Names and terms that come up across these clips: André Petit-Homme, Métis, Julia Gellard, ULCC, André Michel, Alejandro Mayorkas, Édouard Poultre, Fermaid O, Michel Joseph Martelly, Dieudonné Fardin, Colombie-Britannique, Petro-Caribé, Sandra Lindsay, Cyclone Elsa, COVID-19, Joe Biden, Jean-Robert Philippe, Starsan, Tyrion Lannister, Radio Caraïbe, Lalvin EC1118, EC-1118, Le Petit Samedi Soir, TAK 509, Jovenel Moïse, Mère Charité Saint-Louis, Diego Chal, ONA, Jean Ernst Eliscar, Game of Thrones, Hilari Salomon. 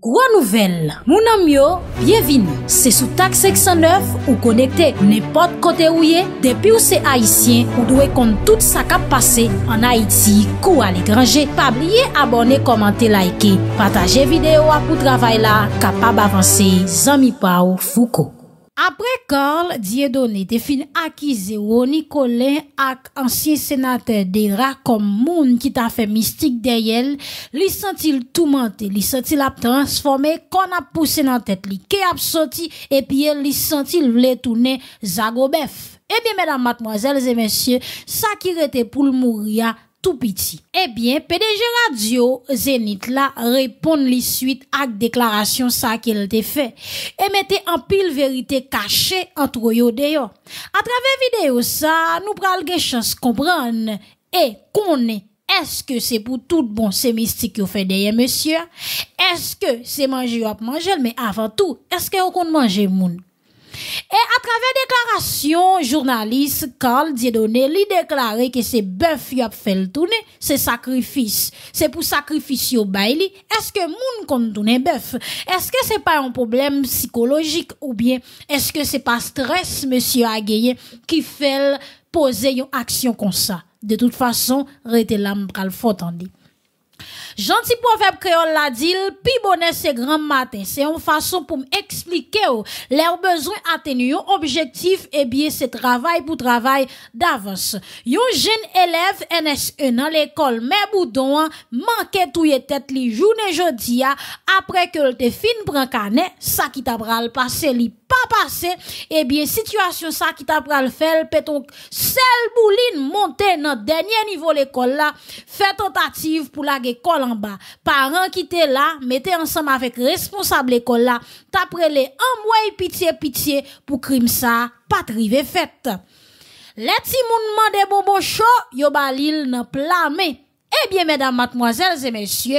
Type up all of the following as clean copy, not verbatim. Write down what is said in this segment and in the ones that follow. Gros nouvelle, mon ami, bienvenue. C'est sous TAK 509 ou connecté n'importe côté où y est. Depuis où c'est haïtien, vous devez compter tout ça qui a passé en Haïti ou à l'étranger. Pas oublier abonner, commenter, liker, partager vidéo pour travailler là, capable d'avancer. Zami Pao Foucault. Après Karl Diedonne était fin accusé Rony Colin ak ancien sénateur des rats comme moun qui t'a fait mystique derrière, li sentil tourmenté, li sentil la transformé qu'on a poussé dans tête li, qui a sorti et puis li sentil vle tourner Zagobef. Eh bien mesdames, mademoiselles et messieurs, ça qui était pour le mourir tout petit. Eh bien, PDG Radio Zenith là répond les suites à déclaration ça qu'elle t'a fait et mettez en pile vérité cachée entre yo d'ailleurs. À travers vidéo ça, nous pral gen chance comprendre et connait est-ce que c'est pour tout bon c'est mystique yo fait derrière monsieur? Est-ce que c'est manger yo a manger mais avant tout, est-ce que yo kon manger moun? Et à travers déclaration, journaliste Karl Diedonne lui déclarait que c'est bœuf qui a fait le tourner, c'est sacrifice. C'est pour sacrifice au bail. Est-ce que moun kon tourner bœuf? Est-ce que c'est pas un problème psychologique ou bien est-ce que c'est pas stress monsieur a gagné qui fait poser une action comme ça? De toute façon, rete l'âme pral fort tandi. Gentil proverbe créole la dit, pi bonheur c'est grand matin. C'est une façon pour m'expliquer leurs besoins atténués, objectif et bien c'est travail pour travail d'avance. Yon jeune élève NSE dans l'école Mère Boudon manquait touye tête li journée jodi a après que le te fin pran canet, ça qui t'a pral passer li pas passé et bien situation ça qui t'a pral faire péton sel bouline monter dans dernier niveau l'école là, fait tentative pour la école en bas. Parents qui étaient là, mettez ensemble avec responsable école là, t'après les envoyer pitié pour crime ça, pas trivé fait. Les petits moun mande bonbon chaud, yo balil nan plamé. Eh bien, mesdames, mademoiselles et messieurs,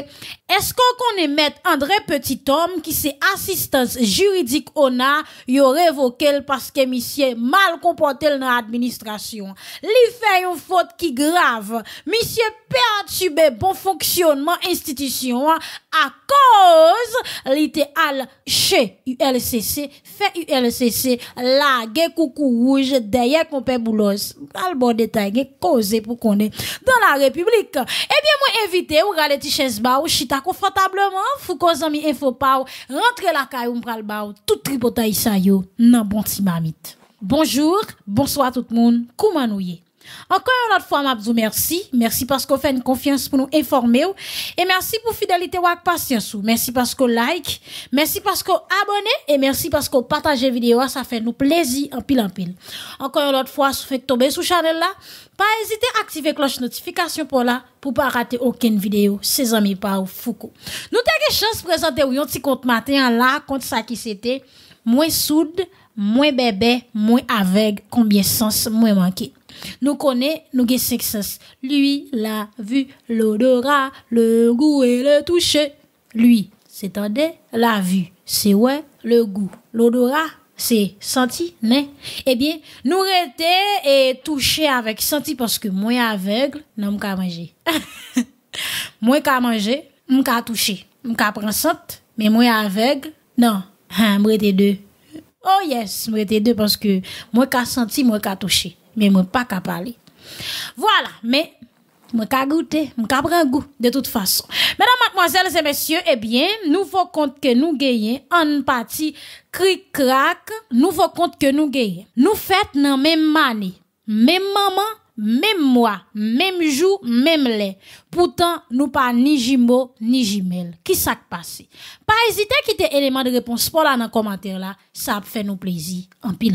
est-ce qu'on connaît maître André Petit-Homme qui c'est assistance juridique ONA, il révoqué parce que monsieur mal comporté dans l'administration. Li fait une faute qui grave. Monsieur perturbe bon fonctionnement institution à cause li était al chez ULCC, fait ULCC la gué coucou rouge derrière compère boulos. Al bon détail causé pour qu'on est dans la République. Eh bien, moi, invité, ou rale ti chaise ba ou, chita confortablement, fou ko zami info pa ou, rentre la kay ou mpral ba ou, tout tripotay sa yo, nan bon ti mamite. Bonjour, bonsoir tout le monde, comment nous y? Encore une autre fois, m'abdou merci. Merci parce qu'on fait une confiance pour nous informer ou. Et merci pour fidélité ou ak patience ou. Merci parce qu'on like. Merci parce qu'on abonne. Et merci parce qu'on partage vidéo. Ça fait nous plaisir en pile. Encore une autre fois, si vous faites tomber sous channel là, pas hésiter à activer cloche notification pour là, pour pas rater aucune vidéo. Ses amis par ou Foucault. Nous t'as une chance de présenter ou yon petit compte matin là, compte ça qui c'était. Moins soude, moins bébé, moins aveugle, combien sens, moins manqué. Nous connaissons, nous avons 5 sens. Lui, la vue, l'odorat, le goût et le toucher. Lui, c'est tendez, la vue, c'est ouais, le goût, l'odorat, c'est senti, né? Eh bien, nous rete et toucher avec senti parce que moi aveugle, non m'ka manger. Moi ka manger, m'ka toucher, m'ka prendre senti, mais moi aveugle, non, m'rete deux. Oh yes, m'rete deux parce que moi ka senti, moi ka toucher. Mais moi pas qu'à parler. Voilà, mais moi qu'à goûter, moi qu'à prendre goût de toute façon. Mesdames, mademoiselles et messieurs, eh bien, nouveau compte que nous gagnons en partie cric crac, nouveau compte que nous gagnons. Nous fêtons dans même année, même maman, même mois, même jour, même lait. Pourtant, nous pas ni jimo ni jimel. Qui ça passe? Pas hésiter à quitter élément de réponse pour là dans commentaire là, ça fait nous plaisir en pile.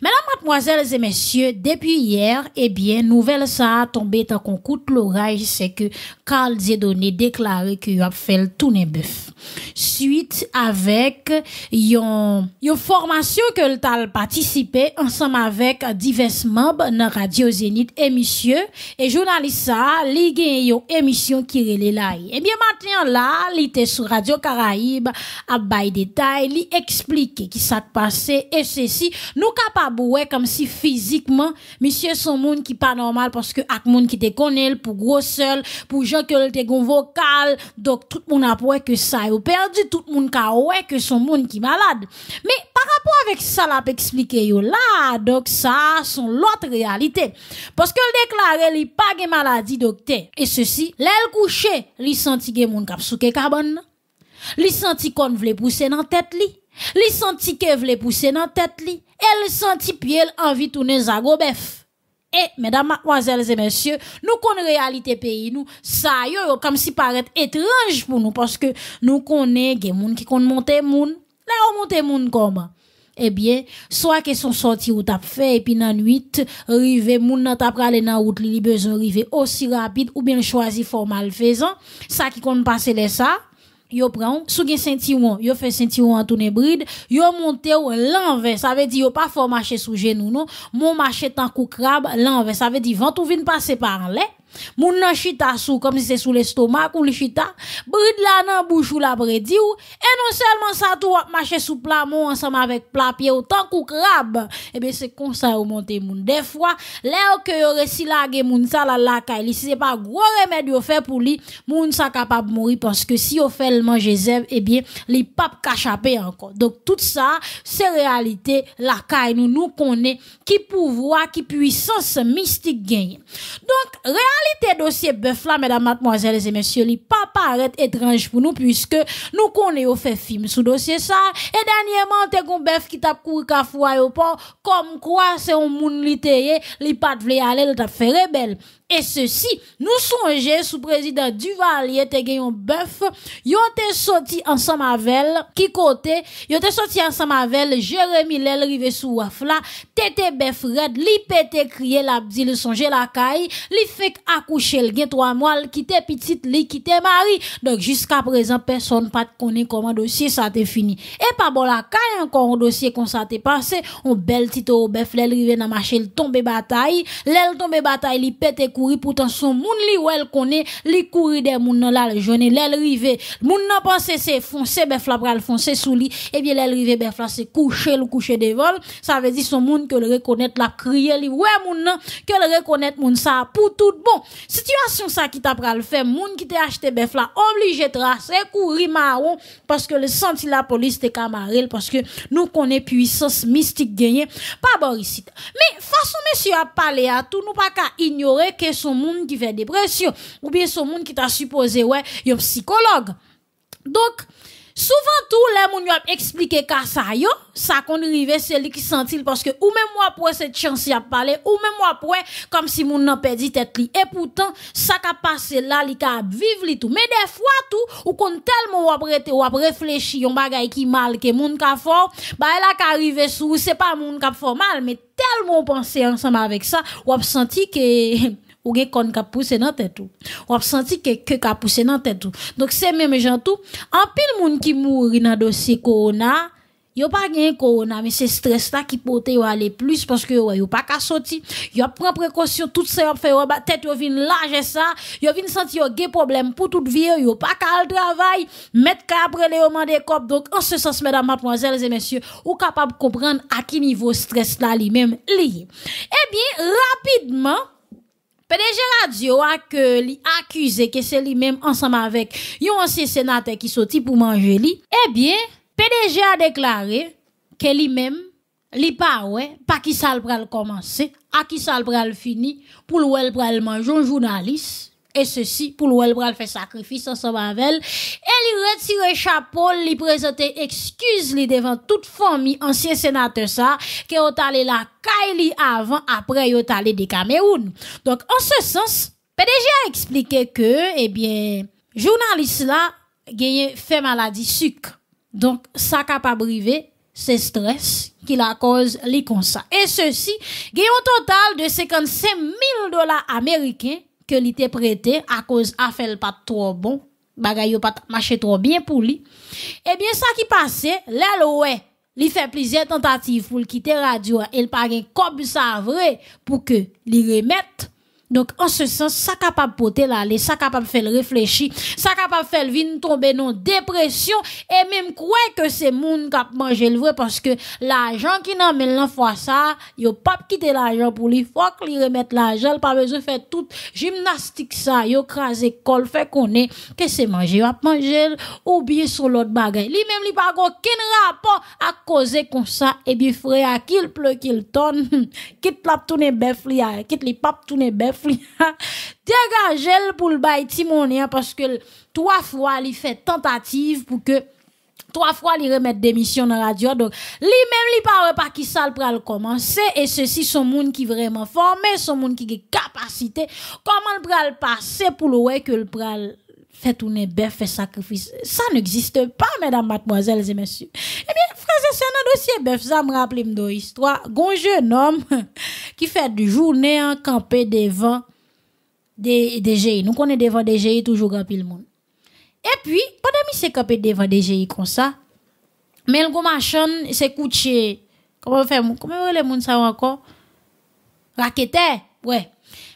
Mesdames, mademoiselles et messieurs, depuis hier, eh bien, nouvelle ça a tombé tant qu'on coûte l'orage, c'est que Karl Diedonne déclaré qu'il a fait le tourner bœuf. Suite avec une formation que le tal participé ensemble avec divers membres dans Radio Radio Zenith émission et journaliste ça li gen yon émission qui relé là. Et bien maintenant là, li était sur Radio Caraïbe a bay détail, li expliquer qui ça passé et ceci, nous capable ouais comme si physiquement monsieur son monde qui pas normal parce que ak monde qui te connaît pour gros seul, pour gens que le te gon vocal, donc tout monde a ouais que ça yo perdu, tout monde ka ouais que son monde qui malade. Mais par rapport avec ça là expliquer yo là, donc ça son l'autre réalité parce que le déclaré li pas de maladie docteur et ceci l'aile couché li senti que moun k'ap souke carbone li senti qu'on vle pousser dans tête li senti que vle pousser dans tête li elle senti pied envie tourner Zagobef. Et mesdames, mademoiselles et messieurs, nous connaissons la réalité pays nous, ça yo comme si paraît étrange pour nous parce que nous connaissons des moun qui kon monter moun là on monter moun comment. Eh bien, soit qu'ils sont sortis ou t'as fait, et puis dans nuit, rive, moun nan t'as pralé dans route, li besoin rive aussi rapide, ou bien choisi fort malfaisant, ça qui compte passer les ça, yo prend, sou gen sentiron, yo fait sentiron en tourner bride, yo monte ou l'envers, ça veut dire yo pas fort marcher sous genou, non, mon marcher tant kou crabe, l'envers, ça veut dire vent ou vin passer par l'est, moun nan chita sous, comme si c'est sous l'estomac ou le chita, bride la nan bouche ou la bredi ou, et non seulement ça tout marcher sous plamon ensemble avec plapier ou tant kou crabe, et bien c'est comme ça ou monte moun. Des fois, l'air que yo resi lage moun sa la laka, li si c'est pas gros remède yo fait pour li, moun sa capable mourir parce que si yo fait le manger zèb, eh bien, li pap kachapé encore. Donc tout ça, c'est réalité, laka nous, nous connaît, qui pouvoir, qui puissance mystique gagne. Donc, réalité dossier bœuf là, mesdames, mademoiselles et messieurs, li pas paraît étrange pour nous puisque nous connaissons fait film sous dossier ça. Et dernièrement, t'es un bœuf qui tape couru ka fouay au port, comme quoi c'est un moun li teye, li pas vle aller, le tap fait rebelle. Et ceci, nous songeons sous président Duvalier, t'es un bœuf, yon t'es sorti ensemble avec, qui côté, yon t'es sorti ensemble avec, Jérémy l'el rive sous waf là, t'es bœuf red, li pété crié la bdi, le songe la caille, li fait accoucher le gen 3 mois, qui t'es petite, li qui t'es mari. Donc, jusqu'à présent, personne pas de connaît comment dossier ça t'est fini. Et pas bon la caille encore, un dossier qu'on ça t'est passé, on bel tito au bœuf, l'el rive dans marché, le tombe bataille, l'el tombe bataille, li pété pourtant son moun li ou elle connaît li courir des moun nan la journée l'elle rivé moun nan pense c'est foncer bœuf la pral foncer sous li et bien l'elle rivé bœuf la c'est coucher le coucher des vols ça veut dire son moun que le reconnaître la crier li ouais moun nan que le reconnaître moun ça pour tout bon situation ça qui t'a pral faire moun qui t'a acheté bœuf la obligé tracer courir marron parce que le senti la police te camarel parce que nous connaît puissance mystique gagné pas Boris mais façon monsieur a parlé à tout nous pas qu'à ignorer que son monde qui fait dépression ou bien son monde qui t'a supposé ouais un psychologue donc souvent tout les moun yo a expliqué ka ça yo ça qu'on rive c'est lui qui sentil parce que ou même moi pour cette chance y a parlé ou même moi pour comme si moun nan perdi tête li et pourtant ça qu'a passé là li ka vivre li tout mais des fois tout ou qu'on tellement ou prêter ou réfléchir on bagay qui mal que moun ka fort bah là ka rive sous c'est pas moun ka fort mal mais tellement penser ensemble avec ça ou a senti que ou gen kon ka pousse nan tête tout. Ou a senti que ka pousse nan tête tout. Donc c'est même gens tout, en pile moun qui mouri nan dossier corona, yo pa gen corona mais c'est stress là qui pote yo aller plus parce que yo pas ka sorti, yo prend précaution tout ça yo fait tête yo vinn large ça, yo vinn senti yo gen problème pour toute vie, yo pas ka al travail, mettre ka après le moment des cop. Donc en ce sens mesdames, mademoiselles et messieurs, ou capable comprendre à qui niveau stress là lui-même lié. Eh bien rapidement PDG Radio a que li accusé que c'est lui-même ensemble avec un ancien sénateur qui sorti pour manger li. Eh bien, PDG a déclaré que lui-même, li pa ouais, pas qui ça le pral commencer, à qui ça le pral fini, pour le pral manger un journaliste. Et ceci, pour le pral faire sacrifice ensemble avec elle. Et il retire chapeau, il présente excuse li devant toute famille ancien sénateur ça, que ont allé là Kaili avant, après, yo talé de Cameroun. Donc, en ce sens, PDG a expliqué que, eh bien, journaliste là, gagne fait maladie sucre. Donc, ça capable rivé, c'est stress qui la cause, li comme ça. Et ceci, gagne un total de $55,000 américains que li te prêté à cause affaire pas trop bon, bagay yo pas marché trop bien pour lui. Eh bien, ça qui passait, là, ouais. il fait plusieurs tentatives pour quitter radio et il pas gain comme ça vrai pour que il remette. Donc en ce sens ça capable porter l'aller, ça capable faire réfléchir, ça capable faire venir tomber dans dépression et même croire que c'est monde qui a mangé le vrai parce que l'argent qui n'a même la fois ça, yo pas quitter l'argent pour lui, faut qu'il remette l'argent, pas besoin faire toute gymnastique ça, yo craser col fait connait que c'est manger a manger ou bien sur l'autre bagaille. Lui même lui pas aucun rapport à causer comme ça et bien frère qu'il pleut qu'il tonne, quitte la tourner bœuf li, quitte les pas tourner bœuf. Dégagez-le pour le bail Timonéen parce que trois fois il fait tentative pour que trois fois il remette démission dans la radio. Donc lui-même il parle pas qui ça le commencer et ceci sont monde qui vraiment formé, sont monde qui ont capacité. Comment le pral passer pour le ouais que le pral fait tourner bœuf, fait sacrifice. Ça n'existe pas, mesdames, mademoiselles et messieurs. Eh bien, frères et sœurs, dans dossier bœuf, ça me rappelle une histoire. Un jeune homme qui fait du journée en campé devant des GI. Nous connaissons devant des GI toujours grand pile monde. Et puis, pendant qu'il s'est campé devant des GI comme ça, mais le machin s'est couché. Comment on fait? Comment les gens savent encore? Raqueteur, ouais.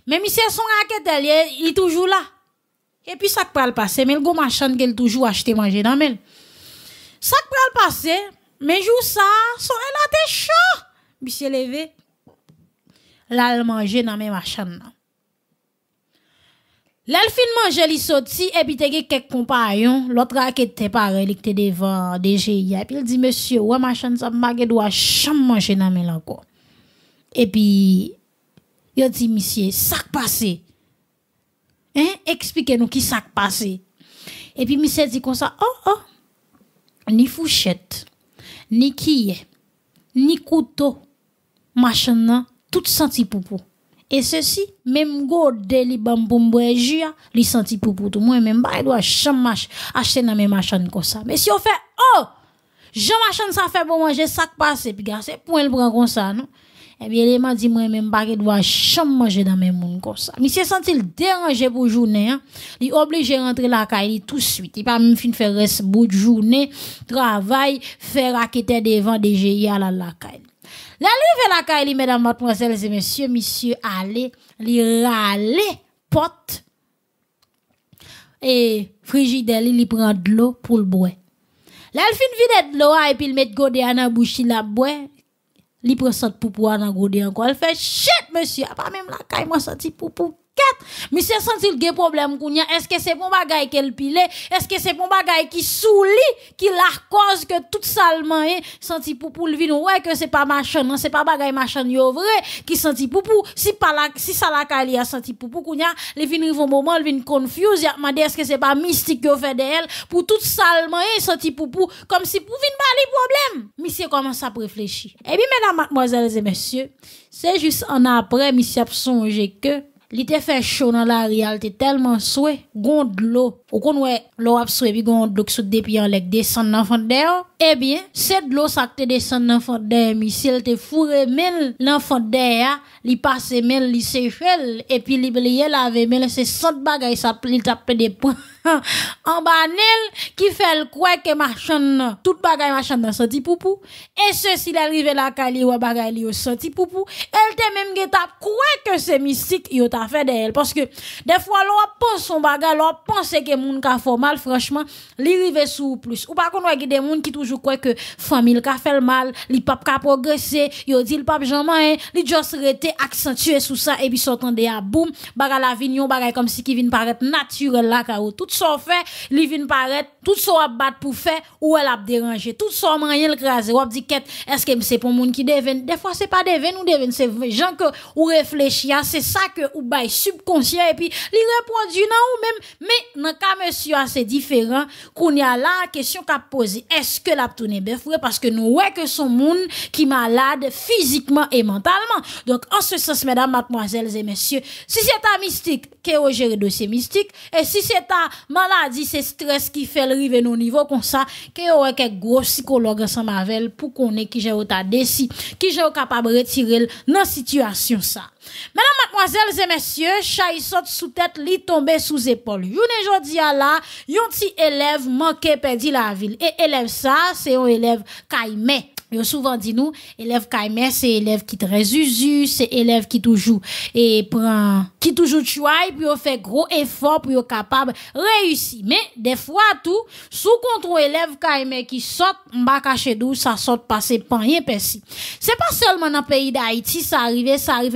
Mais monsieur son raqueteur, il est toujours là. Et puis, ça qui peut le passer, mais le gars machin qu'elle toujours acheté manger dans elle. Ça qui peut le passer, mais jour ça, son elle a été chaud. Monsieur levé, là, elle manger dans mes machins. Là, elle fin manger, elle sorti, et puis, t'es quelques compagnons, l'autre a qui était pareil, il était devant des GIA. Et puis, il dit, monsieur, ouais, machin, ça m'a doit jamais manger dans mes encore. Et puis, il dit, monsieur, ça qui passe. Hein? Expliquez-nous qui s'est passé. Et puis, monsieur dit comme ça, ni fouchette, ni quille, ni couteau, machin, tout senti poupou. Et ceci, même gode, li bamboumbo et jia, li senti poupou tout le monde, même bah, il doit jamais acheter dans mes machins comme ça. Mais si on fait, je machin ça fait pour manger, ça passe, et puis, c'est point le bras comme ça, non? Eh bien, les m'a dit, moi, même pas qu'il doit jamais manger dans mes mouns comme ça. Monsieur senti le déranger pour journée, hein. Il est obligé de rentrer la caille tout de suite. Il pas même fin faire reste bout de journée, travail, faire raqueter devant des GIA à la caille. L'arrivée la caille, mesdames, mademoiselles et messieurs, monsieur, allez, il râle, porte, et frigidaire, il prend de l'eau pour le boire. Là, il fin vide de l'eau, et puis il met godé à la bouche, il la boire. Li prend sent poupou nan gode encore. Elle fait shit monsieur, pas même la caille moi senti poupou ket. Monsieur senti le gè problème kounya. Est-ce que c'est bon bagay qu'elle pile? Est-ce que c'est bon bagay qui souli qui la cause que tout salement senti poupou le vin ouais que c'est pas machin, non c'est pas bagay machin yo vrai qui senti poupou. Si pas la si ça la caille a senti poupou kounya, li vin rive un moment, li vin confuse, a demandé est-ce que c'est pas mystique yo fait d'elle pour tout salement senti poupou comme si pou vin pas li problème. Monsieur commence à réfléchir. Eh bien mesdames, mademoiselles et messieurs, c'est juste en après monsieur a songé que l'été fait chaud dans la réalité tellement soué, gonde l'eau. Ou qu'on ouais, l'eau a soué, puis gonde l'eau qui saute depuis en lec descend dans fond d'air. Eh bien, c'est de l'eau ça te descend dans fond d'air, missile te fourré mille dans fond d'air, li passe mille, li séchelle, et puis li brille lave mille, c'est cent bagaille, ça li tape des points. En banel, qui fait le quoi que machin, tout bagaille machin dans sorti poupou. Et ceci l'arrive la kali ou bagaille li au sorti poupou. Elle te même geta quoi que c'est mystique, yo ta fait d'elle. Parce que, des fois, l'on pense son bagaille, l'on pense que moun ka fait mal, franchement, li rive sous plus. Ou par contre, on a des moun qui toujours quoi que famille ka fait mal, li pap ka progresser, yo dit le pape jamais, li juste rete accentué sous ça, et puis sortant de ya boum, bagaille la vignon, bagaille comme si qui vient paraître naturel la ka tout. Tout ça fait, li vin paraître, tout ça a battre pour faire, ou elle a dérangé, tout ça manier le craser, ou a dit qu'est, est-ce que c'est pour moun qui devine? Des fois, c'est pas devine ou devine, c'est gens que ou réfléchir, c'est ça que ou bail subconscient, et puis, li reproduit non ou même, mais, nan ka monsieur, c'est différent, qu'on y a la question qu'a posé, est-ce que la tourne bœuf, parce que nous, ouais, que son moun qui malade physiquement et mentalement. Donc, en ce sens, mesdames, mademoiselles et messieurs, si c'est ta mystique, que ou gère dossier mystique, et si c'est ta maladie, c'est stress qui fait le rive nos niveaux comme ça, que y a quelques gros psychologues Samavel pour qu'on ait qui j'ai au tas décis, qui j'ai capable de retirer dans situation ça. Mesdames, mademoiselles et messieurs, chay saute sous tête, li tombe sous épaule. Yon ne jodi a la, yon ti élève manqué perdu la ville. Et élève ça, c'est un élève kaime. Yo souvent dit nous, élève Kaimer, c'est élève qui très usu, c'est élève qui toujours, et prend, qui toujours try, puis on fait gros effort, puis on capable réussir. Mais, des fois, tout, sous contrôle élève Kaimer qui sort, m'a caché d'où, ça sort passer pan rien persi. C'est pas seulement dans le pays d'Haïti, ça arrive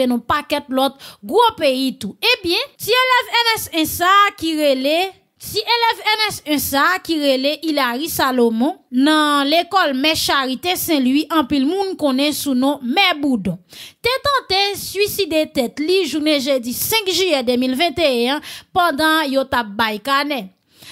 dans paquet l'autre, gros pays tout. Eh bien, si élève NS1 ça, qui relève, si élève NS1 qui relève Hilari Salomon, dans l'école Mère Charité Saint-Louis, en pile moun connaît sous nom Mère Boudon. T'es tenté suicider tête li journée jeudi 5 juillet 2021 pendant yota baïkane.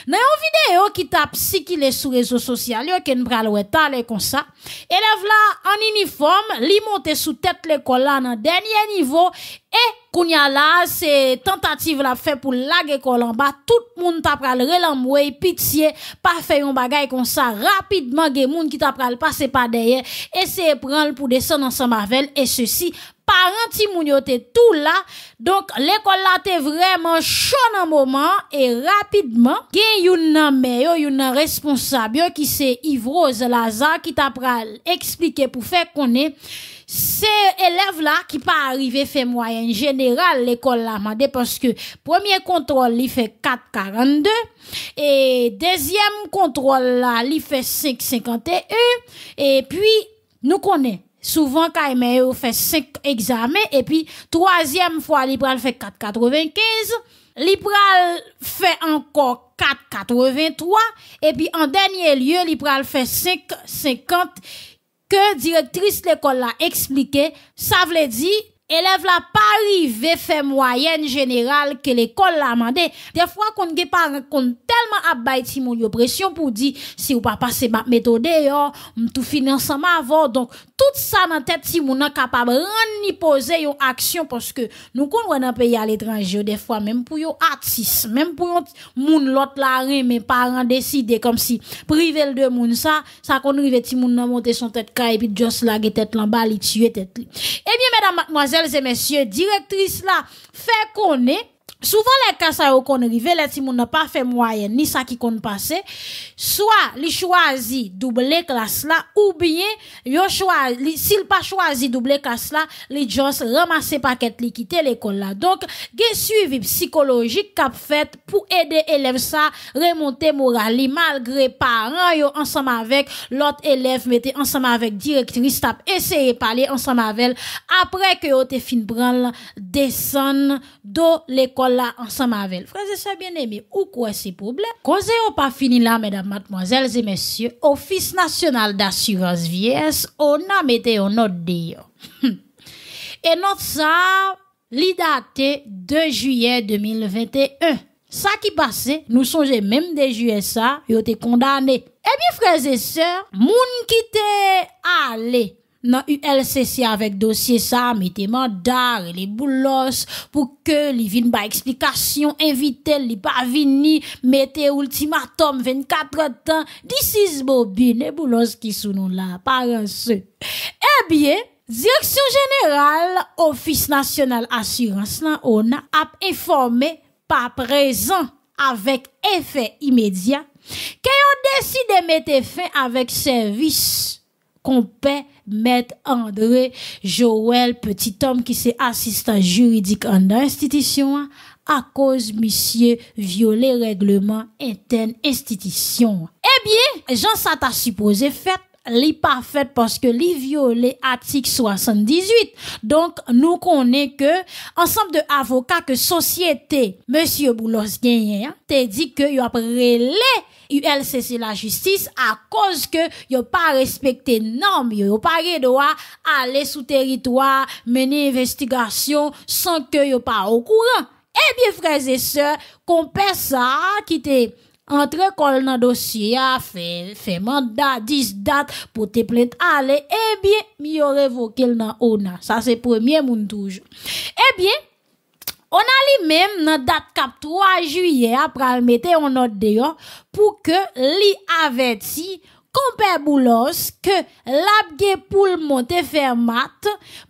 Dans une vidéo qui tape si qu'il est sur réseaux sociaux, yo ken pral weta le comme ça. Élève là en uniforme, li monte sous tête l'école là dans dernier niveau et kounya la, c'est tentative la fait pour laguer l'école en bas. Tout le monde t'a pral relamwe, pitié, pas fait yon bagay comme ça. Rapidement, gen moun qui t'a pral passer par derrière, essayer prendre pour descendre ensemble avec elle. Et ceci, parents ti moun yo te tout là. Donc, l'école là te vraiment chaud en moment. Et rapidement, gen yon nan meyo, yon nan responsable yo, qui c'est Yvrose Lazare, qui t'a pral expliquer pour faire connaître. Ces élèves-là qui pas arrivé fait moyen général l'école là mandé parce que premier contrôle il fait 4,42 et deuxième contrôle là il fait 5,51 et puis nous connaît souvent Kaimé fait 5 examens et puis troisième fois il pral fait 4,95 il pral fait encore 4,83 et puis en dernier lieu il pral fait 5,50 que directrice l'école l'a expliqué, ça veut dire, élève l'a pas arrivé fait moyenne générale que l'école l'a mandé. Des fois, qu'on ne pas rencontre tellement à baïti mon yo pression pour dire, si ou pas passer ma méthode, m'tou finance ma avant. Donc, tout ça dans tête si mon capable de poser yon action parce que nous connaissons dans pays à l'étranger, des fois, même pour yon artiste, même pour yon moun l'autre la mes parents décident comme si privé de moun ça qu'on arrive ti moun nan monter son tête ka et puis just la tête l'en bas, li tuer tête li. Eh bien, mesdames, mademoiselles et messieurs, directrice là, fait qu'on est, souvent les cas ça qu'on arrive, les ti moun n'a pas fait moyenne, ni ça qui qu'on passe, soit li choisi double classe là, ou bien, yo choisi, s'il pas choisi double classe là, li just ramasse paquet li quitte l'école là. Donc, gen suivi psychologique qu'a fait pour aider élèves ça, remonter moral, malgré parents, yo ensemble avec l'autre élève, mettez ensemble avec directrice, tap, essayer parler ensemble avec, après que yo te fin branle, descend do l'école là ensemble avec. Frères et sœurs bien-aimés, ou quoi ces problèmes? Cause ou pas fini là, mesdames, mademoiselles et messieurs, Office national d'assurance vieillesse, on a mette en note d'ailleurs. Et note ça, li date 2 juillet 2021. Ça qui passait, nous songeons même des juillet ça, yo te condamné. Eh bien, frères et sœurs, moun qui te allé dans ULCC avec dossier ça, mettez mandat, les boulos, pour que les vin ba explication, invitez les pas vini, mettez ultimatum 24 heures de temps, this is Bobine, les boulos qui sont nous là, paresseux. Eh bien, Direction Générale, Office National Assurance, on a informé par présent avec effet immédiat, qu'on décide de mettre fin avec service qu'on paie Maître André Joël Petit-Homme qui c'est assistant juridique en institution à cause monsieur violer règlement interne institution. Eh bien, Jean ça t'a supposé fait, li pas fait parce que li violé article 78. Donc, nous connaît que ensemble de avocats que société monsieur Boulos Gagné t'a dit que il a prélé ULCC la justice à cause que yo pas respecté norme, yo pas le droit aller sous territoire mener investigation sans que yo pas au courant. Eh bien frères et sœurs, qu'on paie ça qui t'est entre col dans dossier fait mandat 10 dates pour te plainte aller, eh bien mi yo révoqué dans ona. Ça c'est premier moun toujours. Eh bien on a li même dans date cap 3 juillet après le mettre en note dehors pour que li averti compère Boulos que l'abgé pour monter faire mat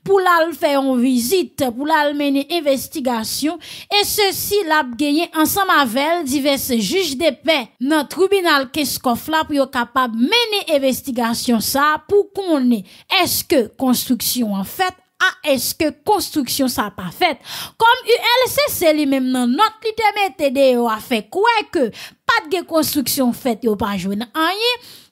pour la faire une visite pour la mener investigation et ceci l'abgé ensemble avec divers juges de paix dans tribunal Keskoff là pour capable mener investigation ça pour qu'on est-ce que construction en fait ah, est-ce que construction ça pas fait comme ULCC lui-même dans notre limite de a fait quoi que pas de construction faite ou pas joindre rien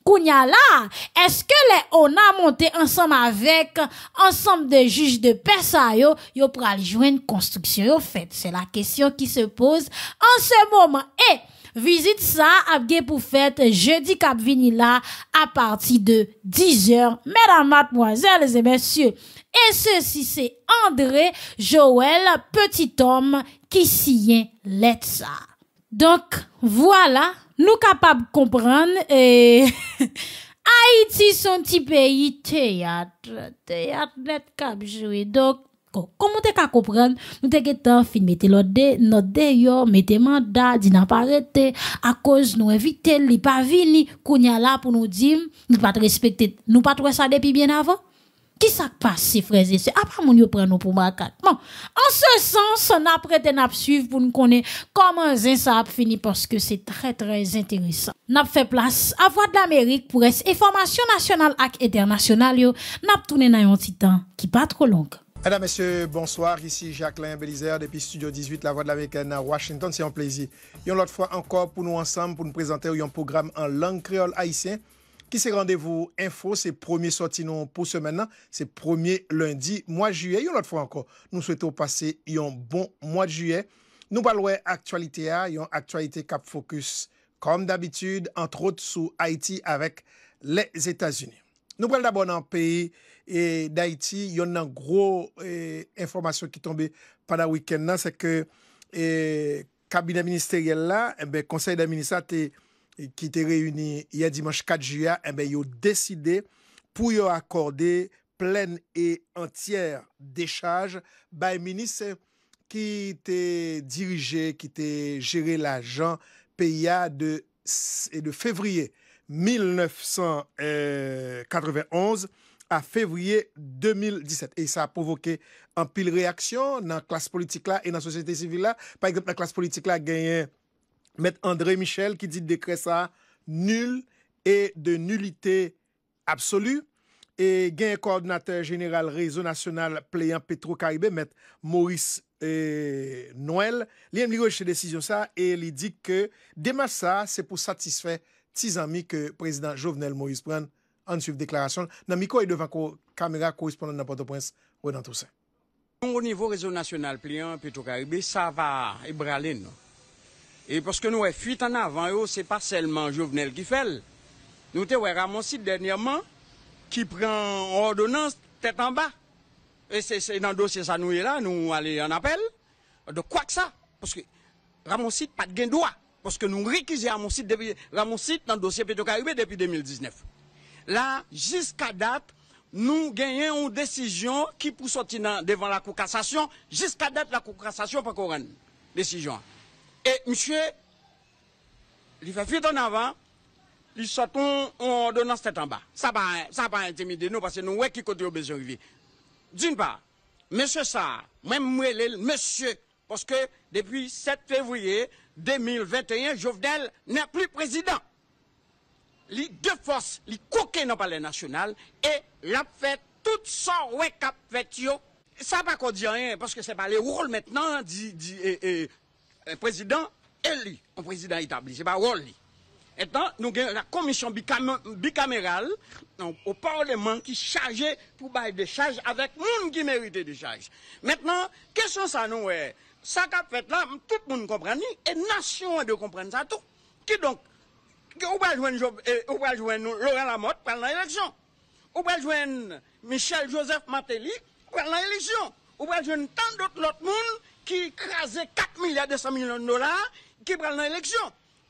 Kounya là, est-ce que les on a monté ensemble avec ensemble de juges de paix ça yo pral joindre construction yo fait c'est la question qui se pose en ce moment et visite ça a pour fête jeudi cap vini là à partir de 10h mesdames mademoiselles et messieurs et ceci c'est André Joël Petit-Homme qui signe lettre ça. Donc voilà nous capables de comprendre et Haïti son petit pays théâtre net cap jouer donc comment t'es qu'à comprendre nous t'es qu'étant fin mettez l'ordre notre d'ailleurs mettez mandat dit n'a pas arrêté à cause nous inviter li pas venir qu'on y a là pour nous dire nous pas respecter nous pas trouver ça depuis bien avant qui ça passe frères et sœurs à part mon yo prend nous pour macaque bon en ce sens on a prêté n'a suivre pour nous connaître comment ça a fini parce que c'est très très intéressant n'a fait place à Voix de l'Amérique pour les informations nationales et internationales yo n'a tourné dans un petit temps qui pas trop long. Mesdames, Messieurs, bonsoir. Ici Jacquelin Belizaire depuis Studio 18, La Voix de l'Amérique à Washington. C'est un plaisir. Et l'autre fois encore pour nous ensemble, pour nous présenter un programme en langue créole haïtienne qui c'est rendez-vous info. C'est premier sorti pour ce maintenant. C'est premier lundi, mois de juillet. Et l'autre fois encore, nous souhaitons passer un bon mois de juillet. Nous parlons d'actualité, une actualité cap focus, comme d'habitude, entre autres sous Haïti avec les États-Unis. Nous parlons d'abord dans le pays d'Haïti. Il y a une grosse information qui tombe pendant le week-end. C'est que le cabinet ministériel, là, le conseil des ministres qui était réuni hier dimanche 4 juillet, il a décidé pour accorder pleine et entière décharge par le ministre qui était dirigé, qui était géré l'argent PIA de février 1991 à février 2017. Et ça a provoqué un pile réaction dans la classe politique là et dans la société civile là. Par exemple, la classe politique là a gagné M. André Michel qui dit le décret ça nul et de nullité absolue. Et gagné coordinateur général réseau national pléant Petro-Caribé, M. Maurice Noël. Il a mis cette décision ça et il dit que Demassa, c'est pour satisfaire petits amis que le président Jovenel Moïse prend en suivant déclaration. Dans micro et devant caméra correspondant à Port-au-Prince, Renan Toussaint. Au niveau réseau national pliant, Petro-Caribé, ça va ébraler. Et parce que nous, fuite en avant, ce n'est pas seulement Jovenel qui fait. Nous avons Ramoncit dernièrement qui prend ordonnance tête en bas. Et c'est dans le dossier ça nous est là, nous allons en appel. De quoi que ça? Parce que Ramoncit n'a pas de droit. Parce que nous réquisons Ramoncit dans le dossier Petro-Caribé depuis 2019. Là, jusqu'à date, nous gagnons une décision qui pour sortir devant la Cour de cassation. Jusqu'à date, la Cour de cassation n'a pas encore une décision. Et monsieur, il fait fuite en avant, il sort en ordonnance tête en bas. Ça va pas intimider nous parce que nous, qui côté au besoin de vie. D'une part, monsieur ça, même moi, monsieur, parce que depuis 7 février, 2021, Jovenel n'est plus président. Les deux forces, les coquets dans le palais national et la fait toute sorte de fait. Ça ne va pas dire rien parce que c'est pas le rôle maintenant du président élu, un président établi. C'est pas le rôle. Et donc, nous avons la commission bicamérale au Parlement qui chargeait pour bailler des charges avec les gens qui méritait des charges. Maintenant, question ça nous est. Ça qu'a fait là, tout le monde comprend, et nation de comprendre ça tout. Qui donc, on va joindre Laurent Lamotte pour l'élection. On va joindre Michel Joseph Martelly pour l'élection. On va joindre tant d'autres monde qui crasait 4,2 milliards de dollars qui prennent l'élection.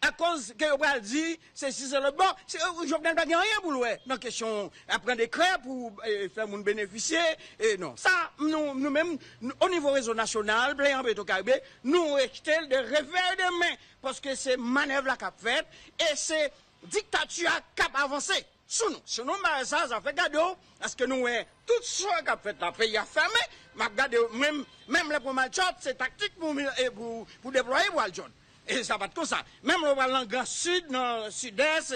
À cause que on va dire, c'est si c'est le bon, c'est Jovenel n'a rien pour lui. Non, question, après des décret pour faire mon bénéficier, et non. Ça, nous-mêmes, au niveau réseau national, pléant Petro-Caribé, nous rejetons de revers de main, parce que c'est manœuvre la cap faite, et c'est dictature cap avancé. Si nous marrons ça, ça fait garder. Parce que nous, toutes sortes qui fait la pays a fermé, même les premiers jobs, c'est tactique pour déployer Waljon. Et ça va être comme ça. Même dans le Grand Sud, dans le Sud-Est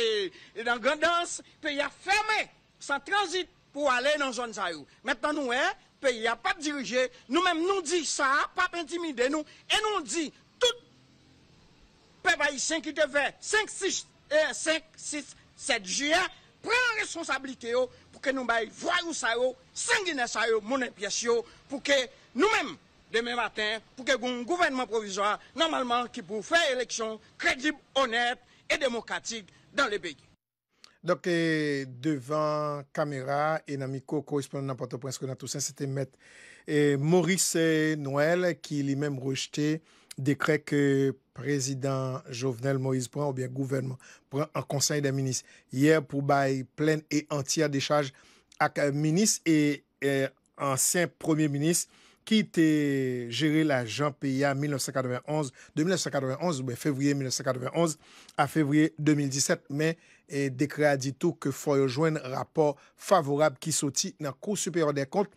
et dans le Grand Danse, le pays a fermé, sans transit pour aller dans la zone ça. Maintenant, nous, le pays a pas dirigé. Nous-mêmes, nous disons ça, pas intimider nous. Et nous disons, tout peuple haïtien qui devait 5, 6, 7 juillet, prend responsabilité pour que nous voyons ça, sanguiner ça, monnaie pièce, pour que nous-mêmes, demain matin, pour que un gouvernement provisoire, normalement, qui pour faire élection crédible, honnête et démocratique dans le pays. Donc, devant caméra et dans micro correspondant à Port-au-Prince, c'était Maître Maurice Noël qui lui-même rejeté décret que président Jovenel Moïse prend ou bien gouvernement prend en conseil des ministres. Hier, pour bail pleine et entière décharge à ministre et ancien premier ministre qui était géré la Jean Péa 1991, de 1991, ou février 1991 à février 2017, mais décret a dit tout que faut rejoindre rapport favorable qui sortit dans la Cour supérieure des comptes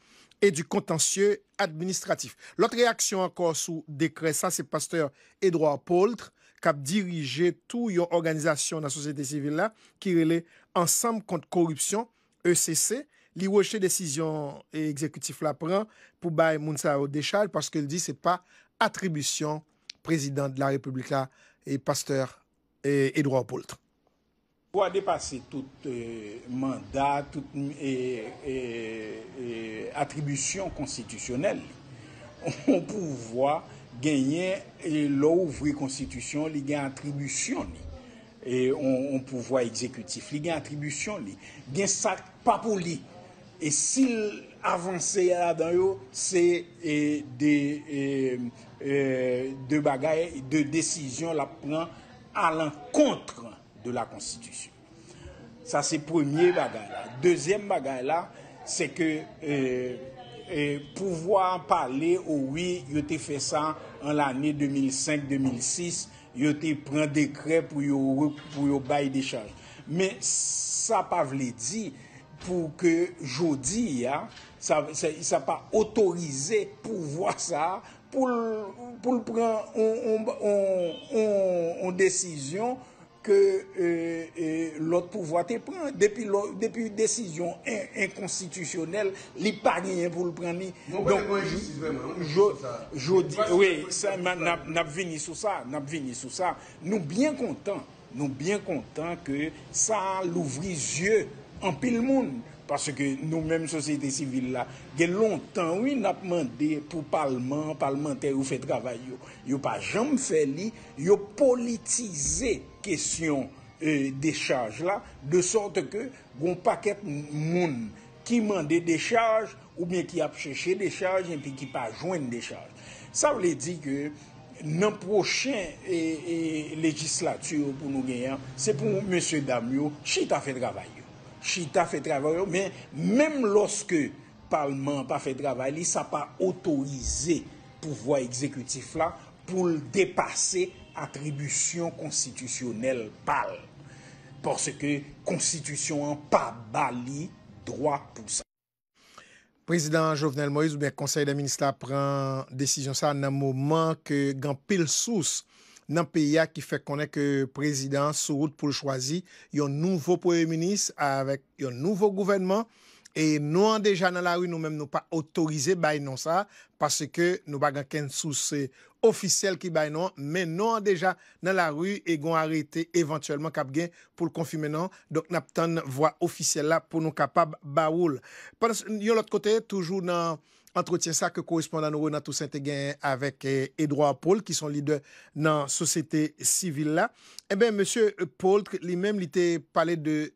et du contentieux administratif. L'autre réaction encore sous décret, ça c'est pasteur Édouard Poultre, qui a dirigé toute une organisation dans la société civile là, qui relève Ensemble contre corruption, ECC. Il rejeté la décision exécutive la prend pour bail Mounsao Déchal parce qu'il dit que ce n'est pas attribution président de la République là, et pasteur Édouard Poultre. Pour dépasser tout mandat, toute attribution constitutionnelle, on pouvoir gagner l'ouvrir constitution, il y a attribution. Et on pouvoir exécutif, il y a attribution, il y a ça pas pour lui. Et s'il avance là-dedans, c'est des bagailles, de décisions la prend à l'encontre de la Constitution. Ça, c'est le premier bagage. Deuxième bagage, c'est que pouvoir parler, oh oui, il a fait ça en l'année 2005-2006, il a pris un décret pour le bail des charges. Mais ça ne veut pas dire pour que jodi, ça ne pas autorisé pouvoir ça, pour prendre une décision que l'autre pouvoir te prend. Depuis une décision inconstitutionnelle, il n'y a pas rien pour le prendre. Donc, je dis, oui, nous venons sur ça, Nous bien contents, que ça l'ouvre les yeux en pile monde. Parce que nous-mêmes, société civile, là, il y a longtemps, oui, nous avons demandé pour le Parlement, parlementaire, ou fait travail. Ils n'ont pas jamais fait, ils ont politisé la question des charges, là, de sorte que, il y a un paquet de monde qui demande des charges, ou bien qui a cherché des charges, et puis qui n'a pas joint des charges. Ça veut dire que, dans la prochaine législature, pour nous gagner, c'est pour M. Damio, Chita fait travail. Chita fait travail, mais même lorsque le Parlement n'a pas fait travail, ça n'a pas autorisé le pouvoir exécutif là pour dépasser l'attribution constitutionnelle PAL. Parce que la Constitution n'a pas bali droit pour ça. Président Jovenel Moïse, ou bien Conseil des ministres, prend décision ça dans un moment que grand pile source dans le pays qui fait connaître que le président sur route pour choisir un nouveau premier ministre avec un nouveau gouvernement. Et nous, déjà dans la rue, nous-mêmes, nous pas autorisés bail non ça parce que nous n'avons pas de source officielle qui bail non. Mais nous, déjà dans la rue, et nous arrêté éventuellement pour le confirmer non. Donc, nous avons une voie officielle là pour nous capables de baoul. De l'autre côté, toujours dans entretien ça que correspondant nous dans tout Saint-Étienne avec Édouard Paul qui sont leaders dans la société civile là. Eh bien, monsieur Paul lui-même, il était parlé de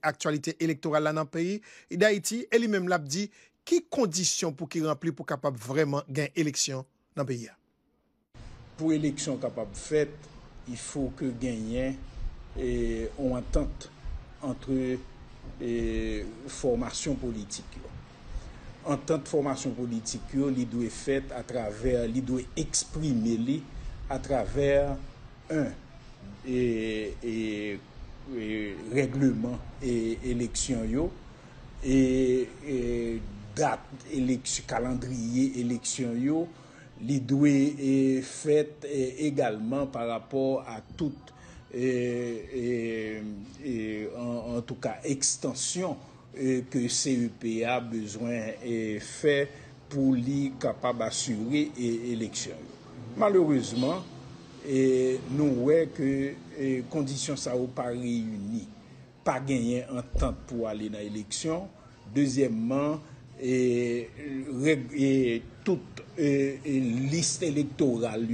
actualité électorale là dans le pays d'Haïti et lui-même l'a dit qui conditions pour qu'il remplit pour capable vraiment gagner élection dans le pays. Pour élection capable faite, il faut que gagner et on entente entre formation politique. En tant que formation politique, il doit être fait à travers, il doit exprimer à travers un règlement et élection yo et date élection calendrier élection yo li doué fait également par rapport à toute en tout cas extension que CEPA besoin fait pour li capable assurer élection. Malheureusement et nous ouais que conditions ça ou pas réunies, pas gagné en temps pour aller dans l'élection. Deuxièmement, et toute liste électorale,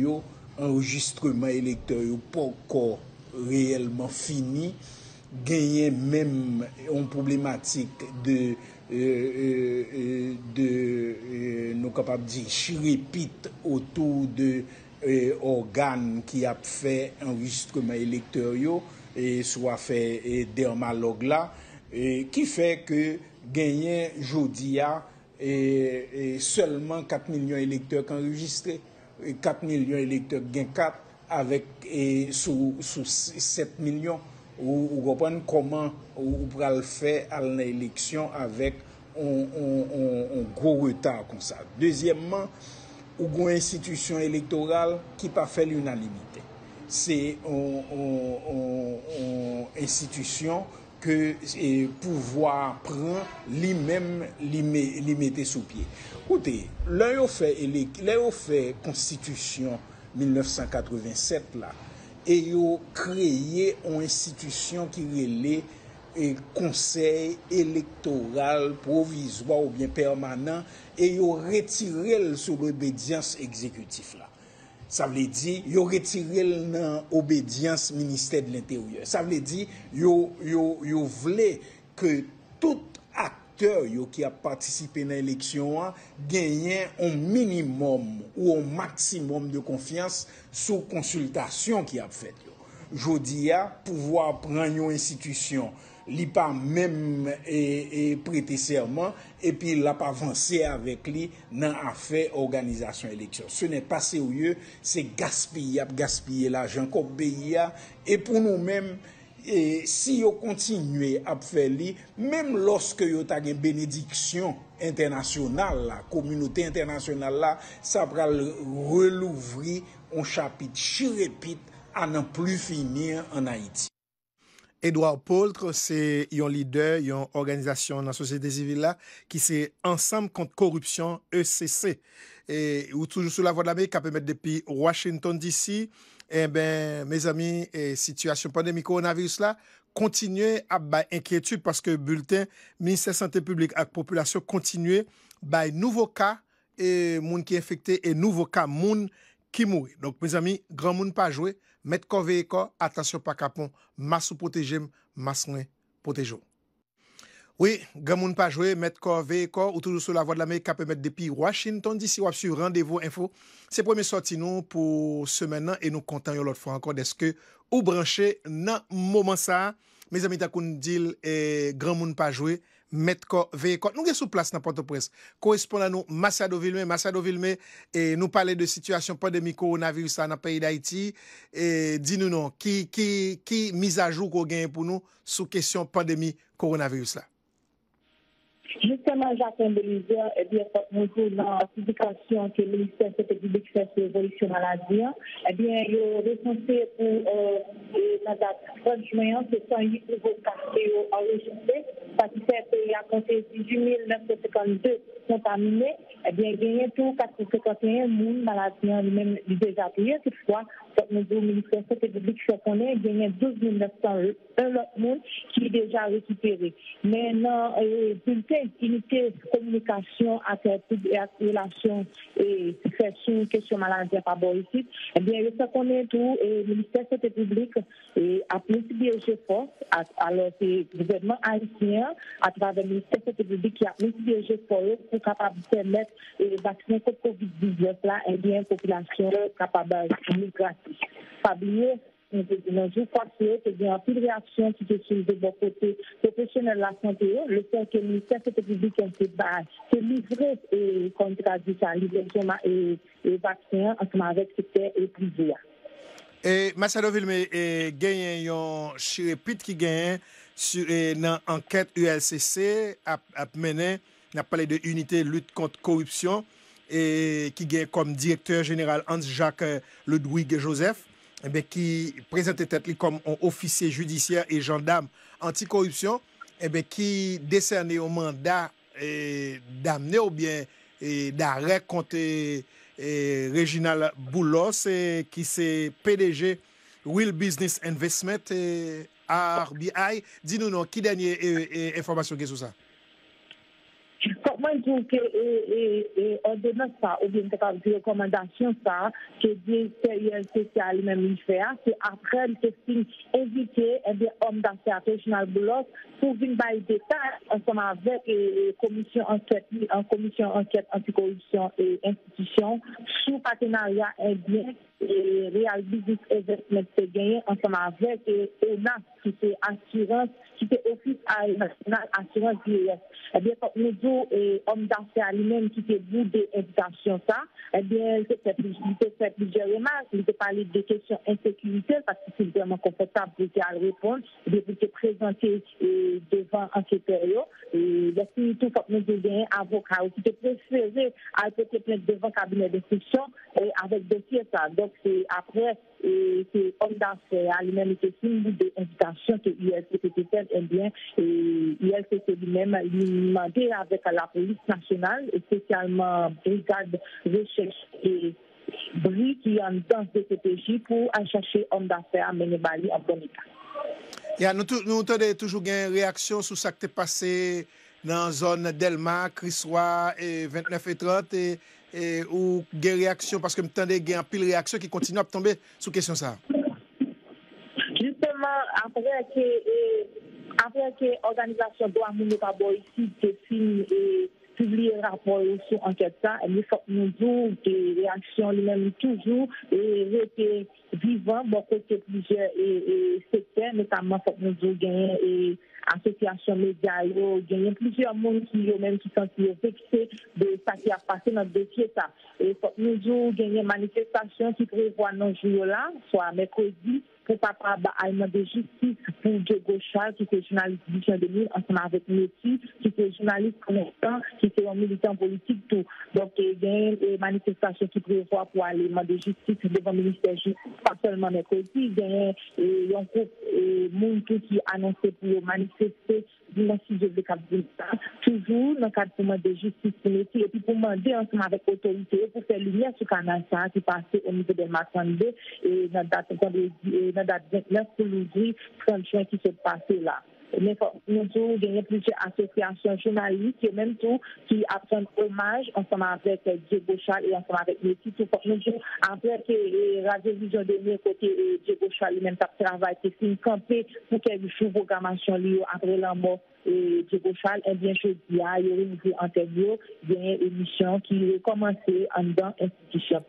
enregistrement électoral pas encore réellement fini, gagné même une problématique de nous capables de dire chirépite autour de organes qui a fait enregistrement électoraux et soit fait dermalogue là qui fait que gagner jodia et seulement 4 millions d'électeurs enregistrés 4 millions d'électeurs gain 4 avec sous 7 millions ou comprendre comment ou pourra le faire à l'élection avec un gros retard comme ça. Deuxièmement, ou une institution électorale qui pas fait l'unanimité. C'est une institution que le pouvoir prend lui-même, lui mettait sous pied. Écoutez, là, on fait Constitution 1987 là, et on créé une institution qui relève et conseil électoral provisoire ou bien permanent et ils ont retiré sous l'obédience exécutive là. Ça veut dire ils ont retiré dans obédience ministère de l'Intérieur. Ça veut dire ils voulaient que tout acteur qui a participé dans l'élection gagne un minimum ou un maximum de confiance sous consultation qui a faite. Jodi a pouvoir prendre une institution li pas même et prêter serment et puis il n'a pas avancé avec lui dans affaire organisation élection. Ce n'est pas sérieux, c'est gaspiller l'argent comme pays et pour nous-mêmes si on continue à faire li même lorsque yo ta gen bénédiction internationale la communauté internationale là ça va relouvrir un chapitre chirépite à n'en plus finir en Haïti. Édouard Poultre, c'est un leader, une organisation dans la société civile là, qui c'est Ensemble contre corruption, ECC. Et ou toujours sous la voie de l'Amérique, qui permet depuis Washington DC, eh bien, mes amis, situation pandémie coronavirus là, continuez à inquiétude parce que bulletin, ministère santé publique et population continuez à nouveaux cas, et moun qui infecté et nouveaux cas, moun qui mourit. Donc, mes amis, grand monde pas jouer. Mettre corps veille corps, attention pas capon, masse protéger, masse moins protéger. Oui, grand monde pas jouer, mettre corps veille corps, ou toujours sur la voie de l'Amérique, permettre depuis Washington d'ici ou sur rendez-vous info. C'est premier sorti nous pour semaine et nous comptons l'autre fois encore est-ce que ou brancher dans moment ça. Mes amis ta koun dil et grand monde pas jouer. Mettre veille corps. Nous sommes sur place dans Port-au-Prince. Correspondant nous Massado Vilme et nous parler de situation pandémie coronavirus dans le pays d'Haïti et dis-nous non qui mise à jour qu'on gagne pour nous sous question pandémie coronavirus là. Justement, Jacquelin Belizaire est bien pour dans la publication que le ministère de la Santé publique fait sur l'évolution maladie. Eh bien, il a recensé pour la date 30 juin, c'est 108 nouveaux cas enregistrés, ça qui fait qu'il y a compté 18 952 contaminés. Eh bien, il y a tout 451 personnes maladies, même déjà appuyées. Toutefois, le ministère de la Santé publique fait qu'on est, il y a 12 901 personnes qui sont déjà récupérées. Maintenant, unité communication avec la population et fait sur question maladie à bord ici, eh bien, je sais qu'on est tout, et le ministère de la Santé publique a multiplié les efforts, alors c'est le gouvernement haïtien, à travers le ministère de la Santé publique, qui a multiplié les efforts pour capable de permettre les vaccins contre COVID-19 là, et bien, la population capable de migrer. Pas oublier, nous crois que il y a une petite réaction qui est sur le côté professionnel de la santé. Le fait que le ministère de la Santé publique se livrer contre la livraison et vaccins ensemble avec le secteur privé. Et Marcelo Vilme gagne un chirépit qui gagne sur dans enquête ULCC a mené n'a parlé de unité lutte contre corruption et qui gagne comme directeur général Hans-Jacques Ludwig Joseph et bien qui présentait tête comme un officier judiciaire et gendarme anticorruption et bien qui décerné au mandat d'amener ou bien d'arrêt contre et Reginald Boulos, qui c'est PDG Real Business Investment RBI. Dis-nous, qui dernière information qui est sur ça? Comment je trouve que l'ordonnance, ou bien les recommandations, que le directeur lui-même fait, c'est après le testing invité un homme d'affaires régional Boulos pour venir par les détails ensemble avec la commission enquête anticorruption et institution sous partenariat indien. Et Real Business Investment s'est gagné ensemble avec ENAS, qui est assurance, qui est Office national d'assurance vieillesse. Eh bien, quand nous disons homme d'affaires lui-même qui est bout des invitations, ça, eh bien, il fait plusieurs remarques, il a parlé des questions insécurité, parce que c'est vraiment confortable de répondre, de vous présenter devant l'enquêteur. Et là, si tout, quand nous disons un avocat, qui est préféré à être plainte devant le cabinet d'instruction avec dossier, ça. Donc, c'est après, c'est homme d'affaires, lui-même, c'est une des invitations que l'ULCC aime bien. Et l'ULCC lui-même lui demandait avec la police nationale, et spécialement brigade recherche et bruit qui est en danse de CPJ pour chercher homme d'affaires à Ménébali en bon état. Yeah, nous avons toujours une réaction sur ce qui est passé dans la zone d'Elma, Crissois, 29 et 30. Et ou des réactions, parce que me tendez qu'il y a pile réaction qui continue à tomber sous question ça. Justement, après que l'organisation Droit Mounoukaboy ici définit et publie un rapport sur enquête ça, il faut que nous disions que les réactions lui-même toujours étaient vivantes, beaucoup de plusieurs secteurs, notamment il faut que nous disions gagner. Association médias, il y a plusieurs monde qui sont vexés de ce qui a passé dans le dossier. Et nous disons qu'il y a une manifestation qui prévoit non jour là, soit mercredi, pour papa Aïman de justice, pour Diego Chal, qui est journaliste depuis 2000, ensemble avec Métis, qui est journaliste commerçant, qui est un militant politique, tout. Donc, il y a une manifestation qui prévoit pour Aïman de justice devant le ministère de justice, pas seulement mercredi, il y a un groupe de monde qui annonçait pour manifester. C'est dimanche 6 juillet toujours dans le cadre de justice métier et puis pour demander ensemble avec l'autorité pour faire lumière sur canal ça qui passait au niveau des Massandé et dans la date 29 pour l'ouvrir 30 juin qui se passait là. Mais nous avons plusieurs associations journalistes et même tout qui apprennent hommage ensemble avec Diego Chal et ensemble avec les titres. Nous avons après que Radio Vision de mes côtés Diego Chal lui-même travail qui campé pour quelques jours de programmation liée après la mort de Diego Chal. Et bien jeudi, il y a une émission qui a commencé en dans l'institution.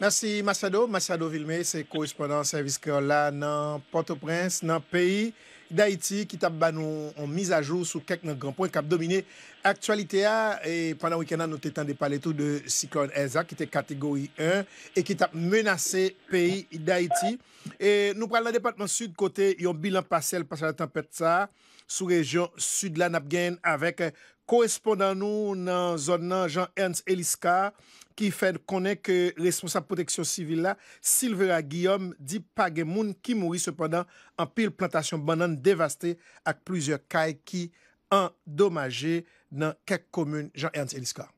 Merci Massado. Massado Vilme, c'est correspondant service que là dans Port-au-Prince, dans le pays d'Haïti qui t'a banou en mise à jour sur quelques grands points qui a dominé actualité et pendant le week-end nous t'étendons de parler tout de cyclone Elsa qui était catégorie 1 et qui t'a menacé pays d'Haïti et nous parlons dans le département sud côté un bilan partiel parce que la tempête ça sous région sud là n'a gain avec correspondant nous dans zone Jean Ernst Eliscar qui fait connaître que responsable protection civile là Silvera Guillaume dit pas de monde qui mourit cependant en pile plantation banane dévastée avec plusieurs cailles qui endommagées dans quelques communes Jean Ernst Eliscar.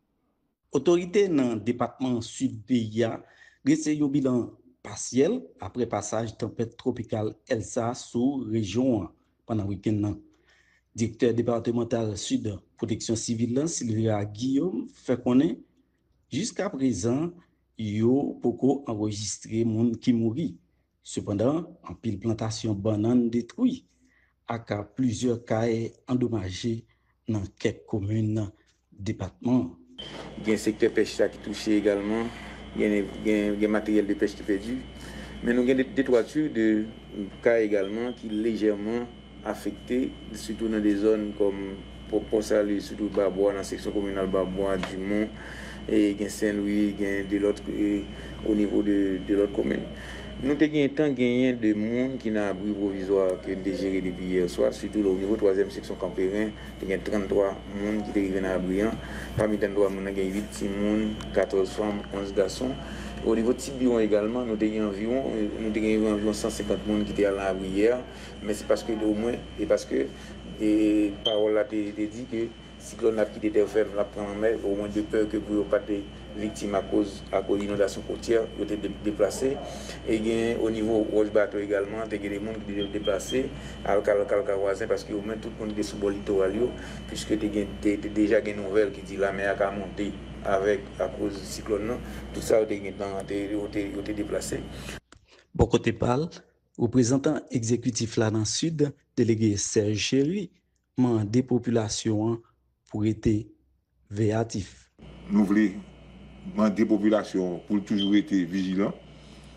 Autorité dans le département sud pays a dressé un bilan partiel après passage tempête tropicale Elsa sous région pendant week-end. Directeur départemental Sud Protection Civile, Sylvia Guillaume, fait connaître jusqu'à présent, il y a beaucoup enregistré monde qui mourit. Cependant, en pile plantation banane détruite, avec plusieurs cas endommagés dans quelques communes département. Il y a un secteur pêche qui touche également, il y a un matériel de pêche qui perdu, mais nous avons des toitures de cas également qui légèrement affectés, surtout dans des zones comme Port-Salut, surtout Babois, dans la section communale Babois, Dumont, et Saint-Louis, et au niveau de l'autre commune. Nous avons gagné de monde qui n'a abri provisoire que nous géré depuis hier soir, surtout au niveau 3e section Campérin, nous avons 33 personnes qui sont arrivés dans l'abri. Parmi les 33, nous avons 8 personnes, 14 femmes, 11 garçons. Au niveau de Tibiron également, nous avons environ 150 personnes qui étaient à l'abri hier, mais c'est parce que, au moins, et parce que les paroles ont dit que cyclone qui était ferme la prendre en mer, au moins de peur que vous pas des victimes à cause d'inondations côtières, vous êtes déplacés. Et au niveau Roche Bateau également, il y a des gens qui étaient déplacés à voisin parce que au moins tout le monde était sous le littoral, puisque il y a déjà des nouvelles qui disent la mer a monté à cause du cyclone. Tout ça, vous êtes déplacés. Bon côté parle, représentant exécutif là dans le sud, délégué Serge Chéry, des populations pour être véatif. Nous voulons des populations pour toujours être vigilants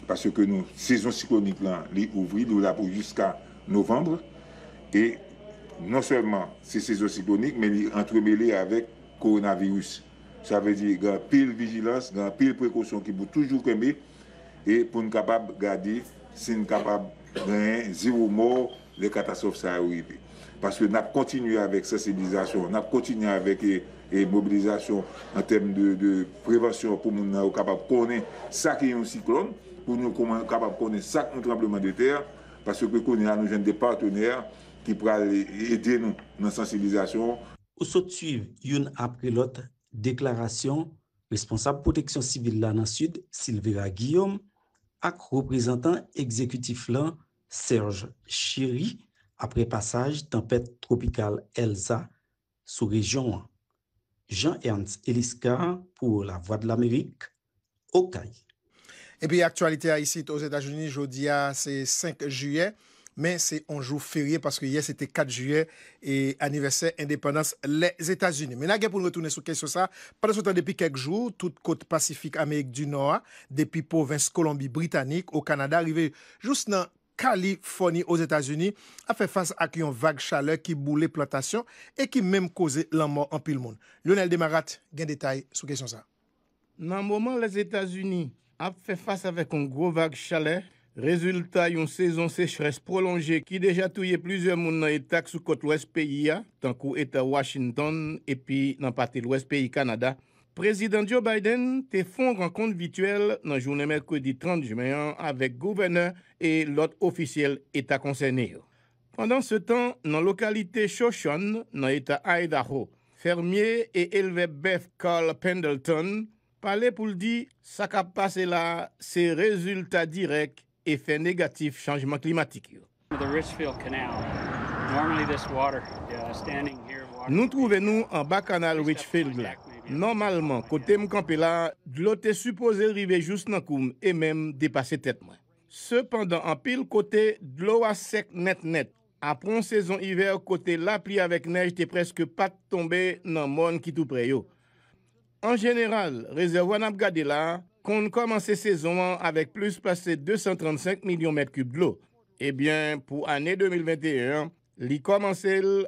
parce que nous saison cyclonique là, les ouvrir nous là pour jusqu'à novembre et non seulement ces saisons cycloniques mais les entremêlées avec coronavirus. Ça veut dire grand pile vigilance, grand pile précaution qui peut toujours aimer et pour nous capable garder si nous capable rien zéro mort les catastrophes ça arrive. Parce que nous avons continué avec sensibilisation, nous avons continué avec mobilisation en termes de prévention pour nous être capables de connaître ça qui est un cyclone, pour nous être capables de connaître ça qui est un tremblement de terre, parce que nous avons des partenaires qui peuvent aider nous dans la sensibilisation. Nous suivons une après l'autre déclaration responsable protection civile dans le sud, Silvera Guillaume, avec représentant exécutif là, Serge Chéry. Après passage, tempête tropicale Elsa sous région. Jean Ernst Eliscar pour la Voix de l'Amérique, Okaï. Et puis, actualité ici aux États-Unis, jeudi, c'est 5 juillet, mais c'est 11 jours férié parce que hier, c'était 4 juillet et anniversaire indépendance les États-Unis. Mais là, pour nous retourner sur question ça, pendant ce temps, depuis quelques jours, toute côte Pacifique, Amérique du Nord, depuis province Colombie-Britannique au Canada, arrivé juste dans Californie aux États-Unis a fait face à une vague chaleur qui boule les plantations et qui même causait la mort en pile monde. Lionel Demarat, gain détail sur question ça. Dans le moment les États-Unis a fait face avec une grosse vague chaleur, résultat une saison sécheresse prolongée qui déjà touillé plusieurs monde dans état sous côte ouest pays tant qu'au état Washington et puis dans partie l'ouest pays Canada. Président Joe Biden te font rencontre virtuelle dans journée mercredi 30 juin avec gouverneur et l'autre officiel état concerné. Pendant ce temps, dans la localité Shoshone, dans l'état Idaho, fermier et éleveur bœuf Carl Pendleton parlait pour dire ça qu'a passé là, c'est résultat direct effet négatif changement climatique. Nous trouvons-nous en bas canal Richfield là. Normalement, côté m'campé là, l'eau était supposée arriver juste dans coum et même dépasser tête moi. Cependant, en pile côté, l'eau a sec net. Après saison hiver côté la pluie avec neige était presque pas tombée dans monde qui tout près yo. En général, réservoir n'a gardé là, qu'on commence saison avec plus passé 235 millions mètres cubes d'eau. Eh bien, pour année 2021, il commence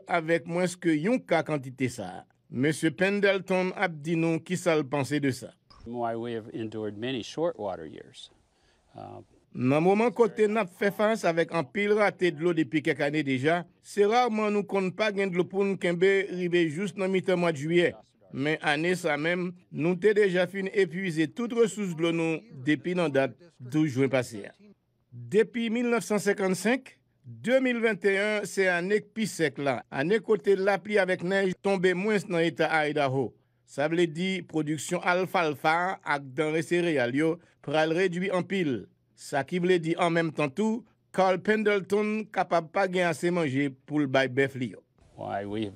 avec moins que 1 quantité ça. Monsieur Pendleton a dit nous qui ça le pensait de ça. Dans le moment côté n'a fait face avec un pile raté de l'eau depuis quelques années déjà, c'est rarement nous qu'on pas gain de l'eau pour nous qu'embé arrivé juste dans mi-temps mois de juillet. Mais année ça même, nous t'ai déjà fini épuiser toute ressource de l'eau nous depuis la date 12 juin passé. Depuis 1955 2021, c'est un pi sec là. Année côté la pluie avec neige tombée moins dans l'état Idaho. Ça veut dire production alfalfa avec denrées céréales pral réduit en pile. Ça qui veut dire en même temps tout, Carl Pendleton capable pas gagner assez manger pour le bail bœuf li. Why we've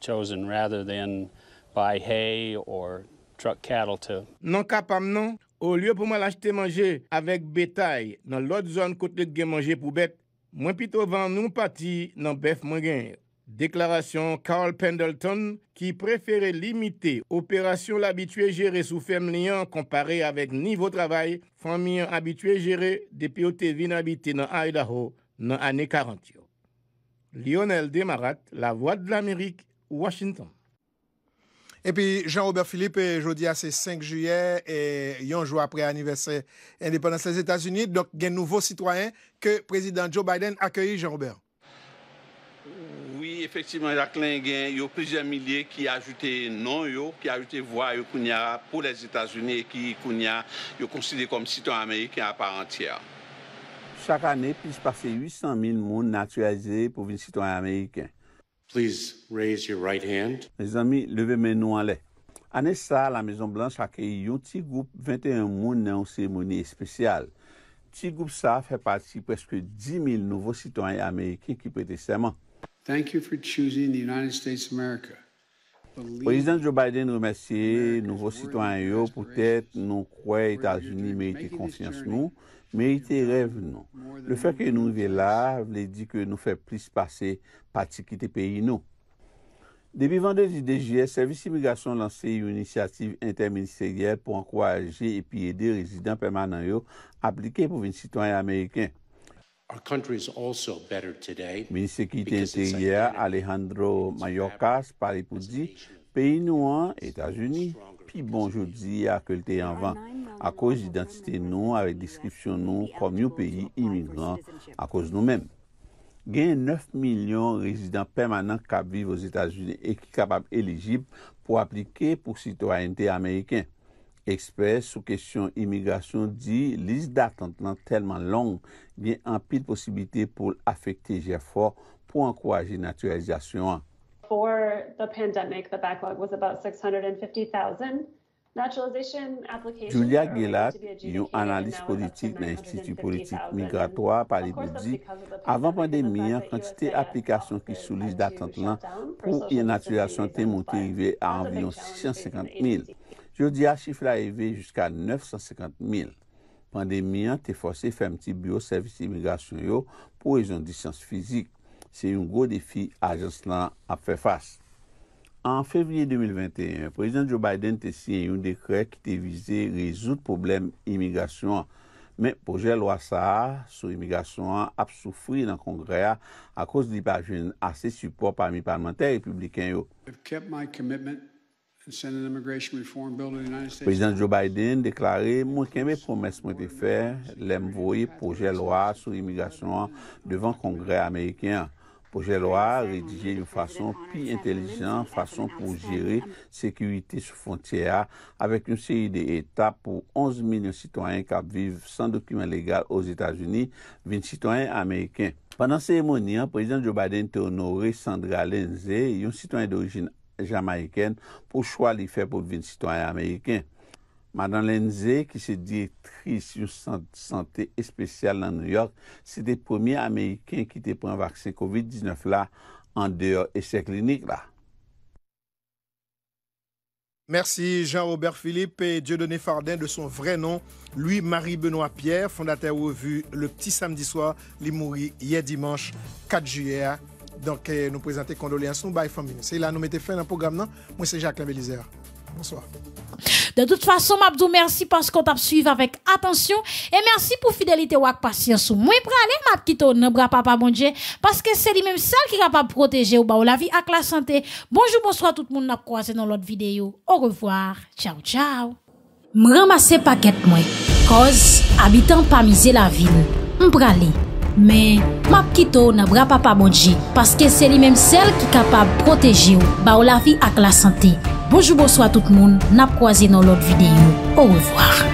chosen rather than buy hay or truck cattle to. Non capable non, au lieu pour moi l'acheter manger avec bétail dans l'autre zone côté gain manger pour bête. Moins plutôt vend nous parti dans bœuf moins gain. Déclaration Carl Pendleton qui préférait limiter opération l'habitué gérer sous ferme lien comparé avec niveau travail famille habitué gérer depuis oté vin habité dans Idaho dans année 40. Lionel Demarat, la Voix de l'Amérique, Washington. Et puis, Jean-Robert Philippe, jeudi, c'est 5 juillet, et un jour après anniversaire indépendance des États-Unis. Donc, il y a un nouveau citoyen que le président Joe Biden accueille, Jean-Robert. Oui, effectivement, Jacqueline, il y a plusieurs milliers qui ont ajouté non, qui ont ajouté voix pour les États-Unis et qui sont considérés comme citoyens américains à part entière. Chaque année, plus de 800 000 personnes naturalisées pour devenir citoyens américains. Please raise your right hand. Mes amis, levez mes noms en l'air. Année ça, la Maison-Blanche a accueilli un petit groupe 21 personnes dans une cérémonie spéciale. Petit groupe ça fait partie de presque 10 000 nouveaux citoyens américains qui prêtent serment. Thank you for choosing the United States of America. Président Joe Biden remercie nouveaux citoyens pour être nous croyons États-Unis méritent confiance nous, méritent rêve nous. Le fait que nous vivons là, veut dire que nous faisons plus passer partie qui pays nous. Depuis vendredi DGS, Service Immigration lancé une initiative interministérielle pour encourager et puis aider les résidents permanents appliqués pour devenir citoyens américains. Ministre qui intérieur Alejandro Mayorkas parle pour dire pays noirs, États-Unis, puis bon jeudi à culte en vent à cause d'identité nous avec description nous comme un pays immigrant à cause nous-mêmes. Il y a 9 millions de résidents permanents qui vivent aux États-Unis et qui sont capables éligibles pour appliquer pour citoyenneté américaine. Experts sous question immigration dit liste d'attente tellement longue, bien en pile possibilité pour affecter l'effort pour encourager naturalisation. For the pandemic, the backlog was about 650,000 naturalization applications. Julia Gellard, une analyste politique de l'Institut politique migratoire par les dit avant pandémie, en quantité d'applications qui sous liste d'attente pour une naturalisation était montée à environ 650 000. Jeudi, à chiffre arrivé jusqu'à 950 000. Pandémie a été forcé de faire un petit bureau service d'immigration pour raison de distance physique. C'est un gros défi à l'agence a fait face. En février 2021, le président Joe Biden a signé un décret qui visait résoudre le problème de l'immigration. Mais le projet de loi sur l'immigration a souffert dans le Congrès à cause de l'hypergène assez support parmi les parlementaires républicains. Le président Joe Biden déclaré moi que mes promesses m'ont été faites, l'envoyer projet de loi sur l'immigration devant le Congrès américain. Projet de loi rédigé d'une façon plus intelligente, façon pour gérer sécurité sur frontière avec une série d'étapes pour 11 millions de citoyens qui vivent sans document légal aux États-Unis, 20 citoyens américains. Pendant cette cérémonie, le président Joe Biden a honoré Sandra Lindsay, une citoyenne d'origine jamaïcaine pour choix les faire pour devenir citoyen américain. Madame Lindsay, qui se directrice du centre de santé spécial dans New York, c'est le premier Américain qui te prend un vaccin COVID-19 là en dehors et ses cliniques là. Merci Jean-Robert Philippe et Dieudonné Fardin de son vrai nom, Louis-Marie Benoît Pierre, fondateur revue Le Petit Samedi Soir, il mourit hier dimanche 4 juillet. Donc, nous présenter condoléances, nous, bye famille. C'est là, nous mettons fin au programme, non? Moi, c'est Jacquelin Belizaire. Bonsoir. De toute façon, Mabdou, merci parce qu'on t'a suivi avec attention. Et merci pour fidélité ou patience. Moi, je aller, m'a quitté, ne bras papa, bon Dieu. Parce que c'est lui-même ça qui est capable de protéger ou la vie avec la santé. Bonjour, bonsoir, tout le monde, n'a croisé dans l'autre vidéo. Au revoir. Ciao, ciao. M'ramasse paquet, moi. Cause, habitant pas miser la ville. M'bralé. Mais, m'a quitto n'a bra papa bonji, parce que c'est lui-même celle qui est capable de protéger ou la vie avec la santé. Bonjour, bonsoir tout le monde, n'a croisé dans l'autre vidéo. Au revoir.